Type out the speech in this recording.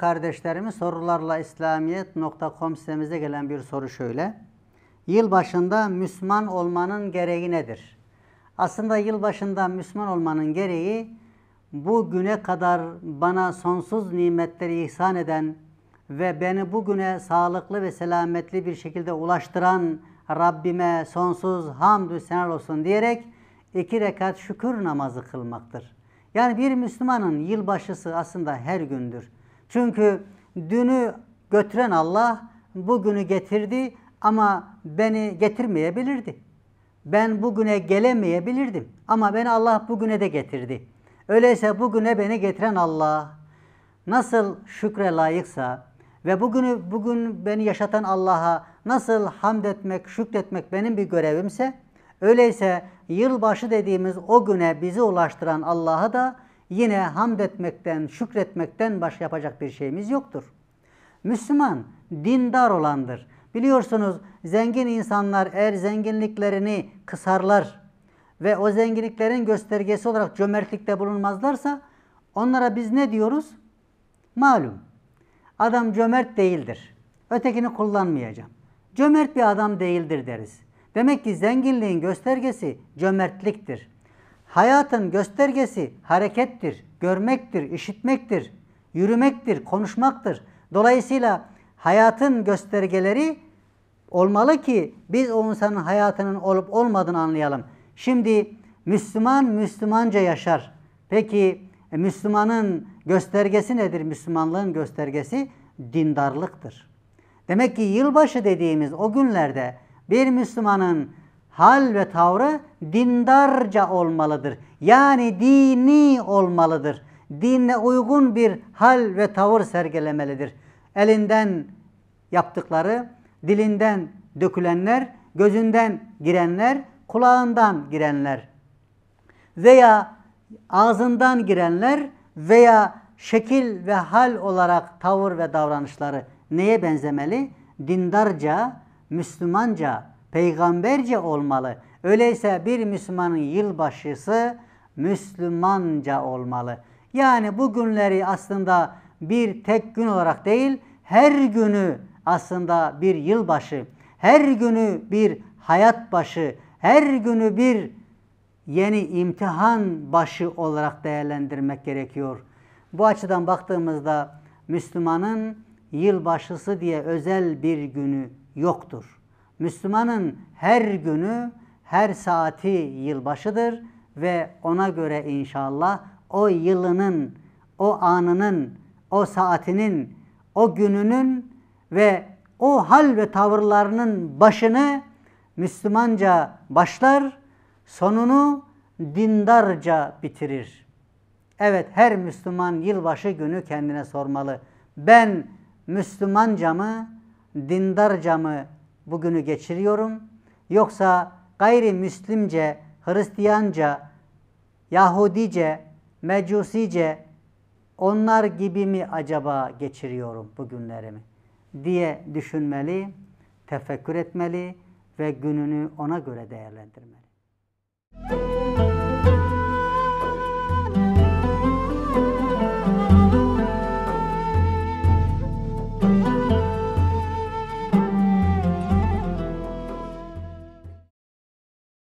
kardeşlerimin sorularla islamiyet.com sitemize gelen bir soru şöyle. Yılbaşında Müslüman olmanın gereği nedir? Aslında yılbaşında Müslüman olmanın gereği bu güne kadar bana sonsuz nimetleri ihsan eden ve beni bugüne sağlıklı ve selametli bir şekilde ulaştıran Rabbime sonsuz hamdü senalar olsun diyerek 2 rekat şükür namazı kılmaktır. Yani bir Müslümanın yılbaşısı aslında her gündür. Çünkü dünü götüren Allah bugünü getirdi ama beni getirmeyebilirdi. Ben bugüne gelemeyebilirdim ama beni Allah bugüne de getirdi. Öyleyse bugüne beni getiren Allah nasıl şükre layıksa ve bugün beni yaşatan Allah'a nasıl hamd etmek, şükretmek benim bir görevimse, öyleyse yılbaşı dediğimiz o güne bizi ulaştıran Allah'a da yine hamd etmekten, şükretmekten başka yapacak bir şeyimiz yoktur. Müslüman, dindar olandır. Biliyorsunuz zengin insanlar eğer zenginliklerini kısarlar ve o zenginliklerin göstergesi olarak cömertlikte bulunmazlarsa onlara biz ne diyoruz? Malum, adam cömert değildir. Ötekini kullanmayacağım. Cömert bir adam değildir deriz. Demek ki zenginliğin göstergesi cömertliktir. Hayatın göstergesi harekettir, görmektir, işitmektir, yürümektir, konuşmaktır. Dolayısıyla hayatın göstergeleri olmalı ki biz o insanın hayatının olup olmadığını anlayalım. Şimdi Müslüman Müslümanca yaşar. Peki Müslümanın göstergesi nedir? Müslümanlığın göstergesi dindarlıktır. Demek ki yılbaşı dediğimiz o günlerde bir Müslümanın hal ve tavrı dindarca olmalıdır. Yani dini olmalıdır. Dinle uygun bir hal ve tavır sergilemelidir. Elinden yaptıkları, dilinden dökülenler, gözünden girenler, kulağından girenler veya ağzından girenler veya şekil ve hal olarak tavır ve davranışları neye benzemeli? Dindarca, Müslümanca, peygamberce olmalı. Öyleyse bir Müslümanın yılbaşısı Müslümanca olmalı. Yani bu günleri aslında bir tek gün olarak değil, her günü aslında bir yılbaşı, her günü bir hayat başı, her günü bir yeni imtihan başı olarak değerlendirmek gerekiyor. Bu açıdan baktığımızda Müslümanın yılbaşısı diye özel bir günü yoktur. Müslümanın her günü, her saati yılbaşıdır ve ona göre inşallah o yılının, o anının, o saatinin, o gününün ve o hal ve tavırlarının başını Müslümanca başlar, sonunu dindarca bitirir. Evet, her Müslüman yılbaşı günü kendine sormalı. Ben Müslümanca mı, dindarca mı bugünü geçiriyorum? Yoksa gayrimüslimce, Hristiyanca, Yahudice, Mecusice onlar gibi mi acaba geçiriyorum bugünlerimi diye düşünmeli, tefekkür etmeli ve gününü ona göre değerlendirmeli.